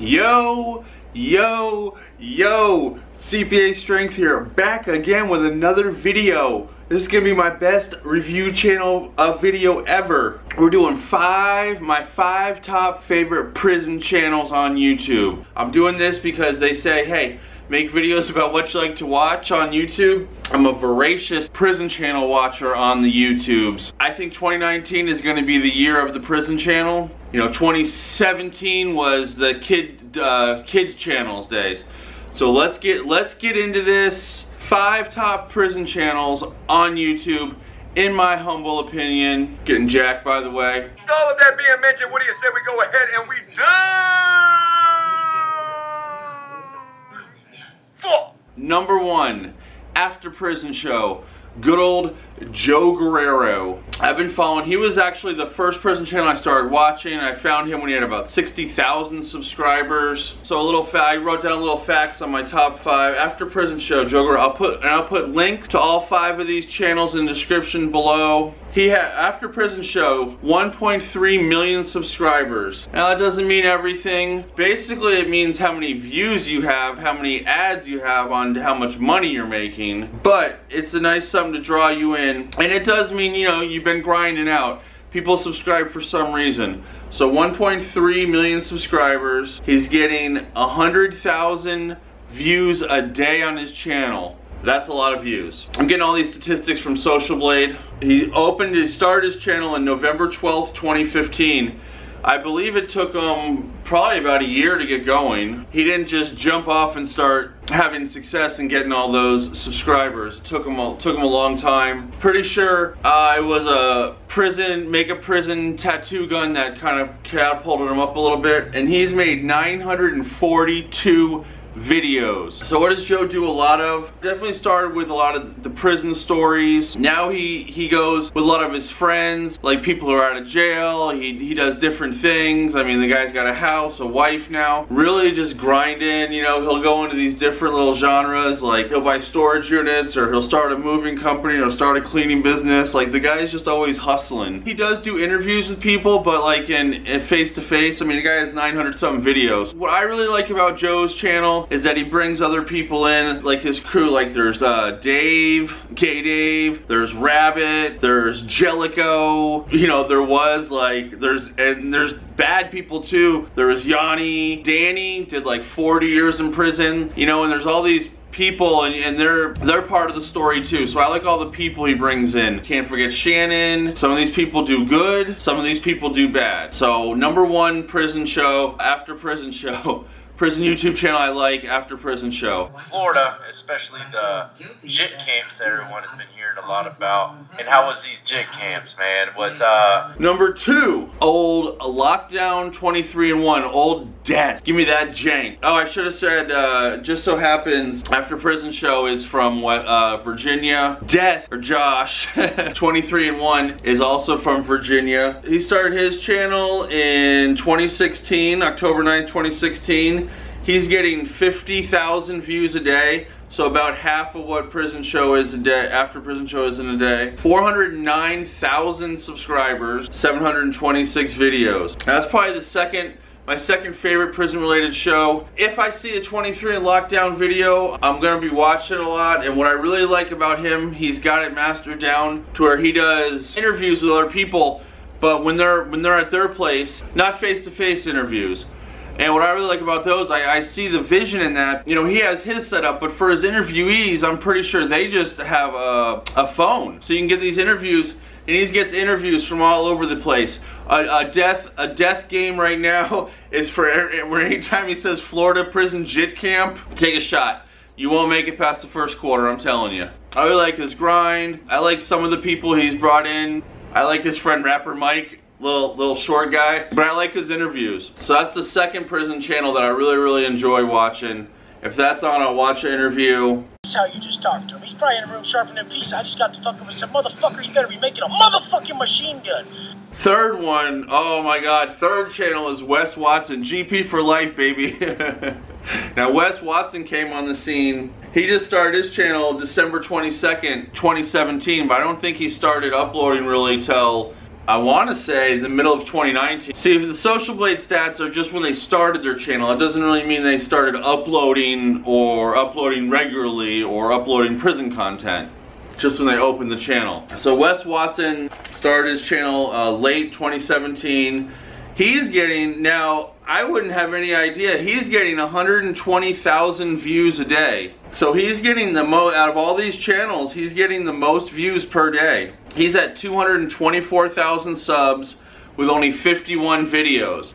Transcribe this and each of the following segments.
Yo, CPA Strength here, back again with another video. This is gonna be my best review channel video ever. We're doing my five top favorite prison channels on YouTube. I'm doing this because they say, hey, make videos about what you like to watch on YouTube. I'm a voracious prison channel watcher on the YouTubes. I think 2019 is going to be the year of the prison channel. You know, 2017 was the kids channels days. So let's get into this. 5 top prison channels on YouTube, in my humble opinion. Getting jacked, by the way. All of that being mentioned, what do you say we go ahead and we do? Number 1, After Prison Show, good old Joe Guerrero. I've been following, he was actually the first prison channel I started watching. I found him when he had about 60,000 subscribers. So I wrote down a little facts on my top 5. After Prison Show, Joe Guerrero. I'll put links to all 5 of these channels in the description below. He had, After Prison Show, 1.3 million subscribers. Now that doesn't mean everything. Basically it means how many views you have, how many ads you have on how much money you're making. But it's a nice something to draw you in. And it does mean, you know, you've been grinding out. People subscribe for some reason. So 1.3 million subscribers. He's getting 100,000 views a day on his channel. That's a lot of views. I'm getting all these statistics from Social Blade. He started his channel in November 12th, 2015. I believe it took him probably about a year to get going. He didn't just jump off and start having success and getting all those subscribers. It took him a long time. Pretty sure it was a prison tattoo gun that kind of catapulted him up a little bit. And he's made 942 videos. So what does Joe do a lot of? Definitely started with a lot of the prison stories. Now he goes with a lot of his friends, like people who are out of jail. He does different things. I mean, the guy's got a house, a wife now. Really just grinding, you know, he'll go into these different little genres, like he'll buy storage units, or he'll start a moving company, or start a cleaning business. Like the guy's just always hustling. He does do interviews with people, but like in face to face. I mean, the guy has 900 something videos. What I really like about Joe's channel is that he brings other people in, like his crew. Like there's Dave, Gay Dave, there's Rabbit, there's Jellico, you know, there's bad people too. There was Yanni, Danny did like 40 years in prison, you know, and there's all these people and they're part of the story too. So I like all the people he brings in. Can't forget Shannon. Some of these people do good, some of these people do bad. So number 1 prison show, After Prison Show. Prison YouTube channel I like, After Prison Show. Florida, especially the JIT camps that everyone has been hearing a lot about. And how was these JIT camps, man? Was Number 2, old Lockdown 23 and 1, old death. Give me that jank. Oh, I should have said, just so happens, After Prison Show is from Virginia. Death, or Josh, 23 and 1 is also from Virginia. He started his channel in 2016, October 9th, 2016. He's getting 50,000 views a day, so about half of what Prison Show is a day, After Prison Show is in a day. 409,000 subscribers, 726 videos. Now, that's probably the my second favorite prison-related show. If I see a 23 and Lockdown video, I'm gonna be watching a lot, and what I really like about him, he's got it mastered down to where he does interviews with other people, but when they're at their place, not face-to-face interviews. And what I really like about those, I see the vision in that. You know, he has his setup, but for his interviewees, I'm pretty sure they just have a phone. So you can get these interviews, and he gets interviews from all over the place. A death game right now is for where anytime he says Florida prison JIT camp, take a shot. You won't make it past the first quarter, I'm telling you. I really like his grind. I like some of the people he's brought in. I like his friend Rapper Mike. Little short guy, but I like his interviews. So that's the second prison channel that I really enjoy watching. If that's on, I'll watch an interview. That's how you just talked to him. He's probably in a room sharpening a piece. I just got to fucking with some motherfucker. You better be making a motherfucking machine gun. Third one, oh my god, third channel is Wes Watson, GP for life, baby. Now Wes Watson came on the scene. He just started his channel December 22nd, 2017, but I don't think he started uploading really till I want to say the middle of 2019. See, the Social Blade stats are just when they started their channel. It doesn't really mean they started uploading or uploading regularly or uploading prison content. Just when they opened the channel. So Wes Watson started his channel late 2017. He's getting, now I wouldn't have any idea, he's getting 120,000 views a day. So he's getting the most, out of all these channels, he's getting the most views per day. He's at 224,000 subs with only 51 videos.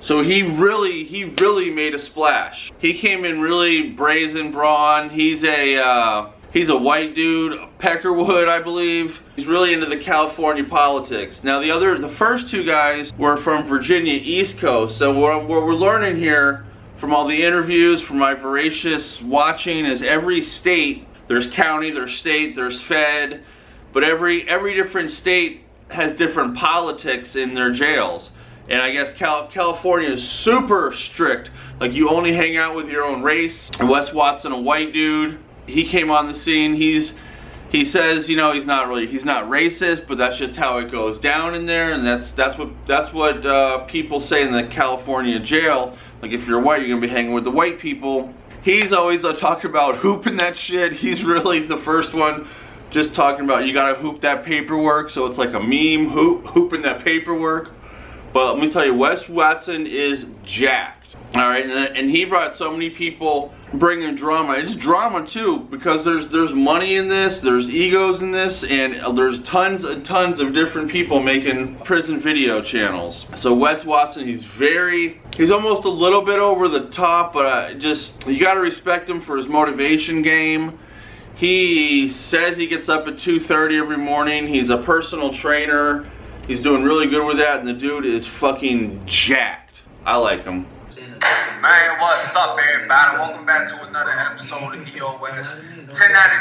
So he really made a splash. He came in really brazen brawn. He's a white dude, Peckerwood, I believe. He's really into the California politics. Now the first two guys were from Virginia East Coast. So what we're learning here from all the interviews, from my voracious watching, is every state, there's county, there's state, there's fed, but every different state has different politics in their jails. And I guess California is super strict. Like you only hang out with your own race. And Wes Watson, a white dude, he came on the scene. He says, you know, he's not racist, but that's just how it goes down in there, and that's what people say in the California jail. Like if you're white, you're gonna be hanging with the white people. He's always talking about hooping that shit. He's really the first one, just talking about you gotta hoop that paperwork. So it's like a meme, hooping that paperwork. But let me tell you, Wes Watson is jacked. All right, and he brought so many people bringing drama. It's drama too, because there's money in this, there's egos in this, and there's tons and tons of different people making prison video channels. So Wes Watson, he's almost a little bit over the top, but you gotta respect him for his motivation game. He says he gets up at 2:30 every morning. He's a personal trainer. He's doing really good with that, and the dude is fucking jacked. I like him. Man, what's up, everybody? Welcome back to another episode of EOS. 1090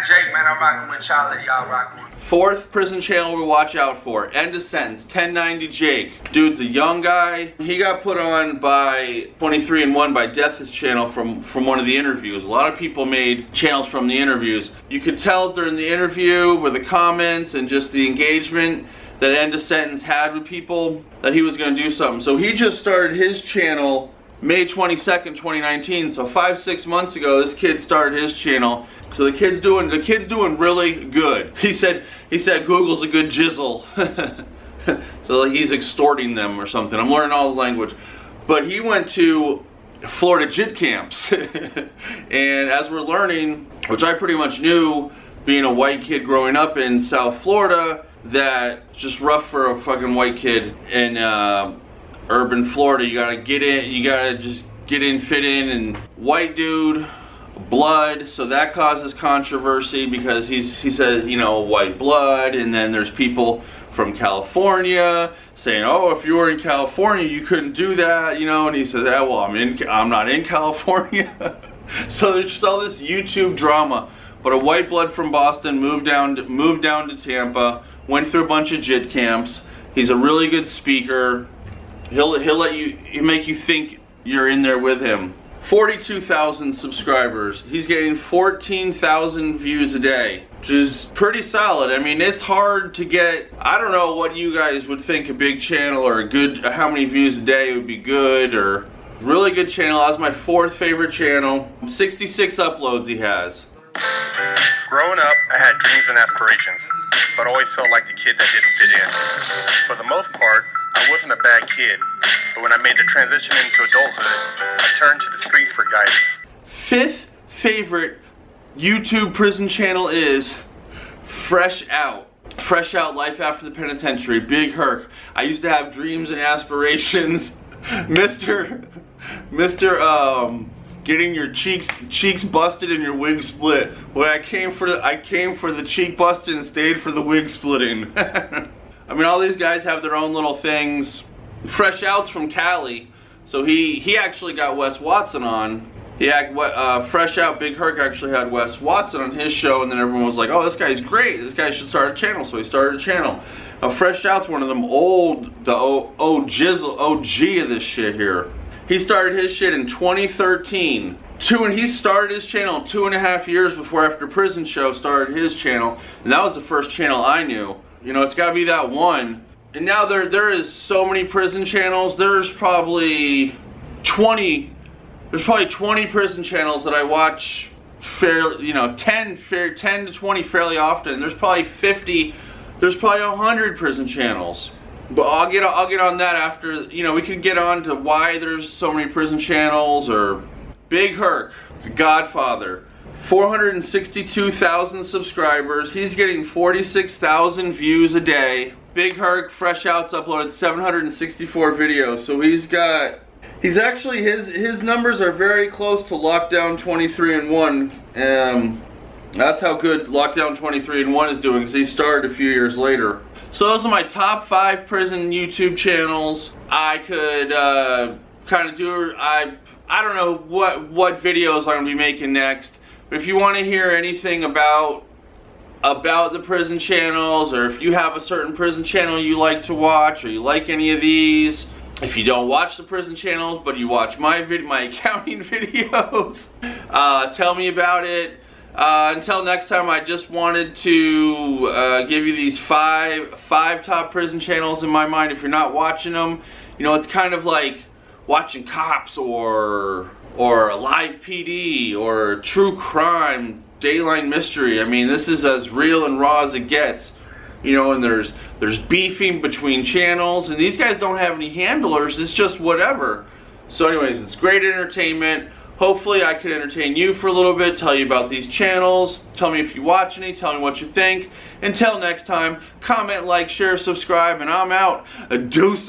Jake, man, I'm rocking with y'all. Y'all rocking with. Fourth prison channel we watch out for, End of Sentence, 1090 Jake. Dude's a young guy. He got put on by 23 and 1 by Death's channel from one of the interviews. A lot of people made channels from the interviews. You could tell during the interview with the comments and just the engagement that End of Sentence had with people that he was going to do something. So he just started his channel May 22nd, 2019, so 5-6 months ago this kid started his channel. So the kid's doing really good. He said Google's a good jizzle. So like he's extorting them or something. I'm learning all the language. But he went to Florida JIT camps. And as we're learning, which I pretty much knew being a white kid growing up in South Florida, that just rough for a fucking white kid and urban Florida, you gotta get in, you gotta just get in, fit in, and white dude, blood, so that causes controversy because he says, you know, white blood, and then there's people from California saying, oh, if you were in California, you couldn't do that, you know, and he says, yeah, well, I'm not in California. So there's just all this YouTube drama. But a white blood from Boston moved down to Tampa, went through a bunch of JIT camps. He's a really good speaker. He'll let you, he'll make you think you're in there with him. 42,000 subscribers. He's getting 14,000 views a day, which is pretty solid. I mean, it's hard to get, I don't know what you guys would think a big channel or a good, how many views a day would be good, or really good channel. That was my fourth favorite channel. 66 uploads he has. Growing up, I had dreams and aspirations, but always felt like the kid that didn't fit in. For the most part, I wasn't a bad kid, but when I made the transition into adulthood, I turned to the streets for guidance. Fifth favorite YouTube prison channel is Fresh Out. Fresh Out, Life After the Penitentiary, Big Herc. I used to have dreams and aspirations. Mr. getting your cheeks busted and your wig split. Well, I came for the cheek busted and stayed for the wig splitting. I mean, all these guys have their own little things. Fresh Out's from Cali, so he actually got Wes Watson on. Fresh Out, Big Herc actually had Wes Watson on his show, and then everyone was like, oh, this guy's great, this guy should start a channel, so he started a channel. Now, Fresh Out's one of them old, the OG of this shit here. He started his shit in 2013. He started his channel 2.5 years before After Prison Show started his channel, and that was the first channel I knew. You know, it's gotta be that one And now there is so many prison channels. There's probably 20 prison channels that I watch fairly, you know, 10 to 20 fairly often. There's probably 50, there's probably 100 prison channels. But I'll get on that after, you know, we could get on to why there's so many prison channels. Or Big Herc, The Godfather, 462,000 subscribers. He's getting 46,000 views a day. Big Herc, Fresh Out's uploaded 764 videos, so his numbers are very close to Lockdown 23 and 1. That's how good Lockdown 23 and 1 is doing, because he started a few years later. So those are my top 5 prison YouTube channels. I could kind of do, I don't know what videos I'm going to be making next, but if you want to hear anything about the prison channels, or if you have a certain prison channel you like to watch, or you like any of these, if you don't watch the prison channels but you watch my accounting videos, tell me about it. Until next time, I just wanted to give you these five top prison channels in my mind. If you're not watching them, you know, it's kind of like watching Cops or Live PD or True Crime, Dateline Mystery. I mean, this is as real and raw as it gets, you know. And there's beefing between channels, and these guys don't have any handlers. It's just whatever. So anyways, it's great entertainment. Hopefully I could entertain you for a little bit, tell you about these channels, tell me if you watch any, tell me what you think. Until next time, comment, like, share, subscribe, and I'm out. Deuces.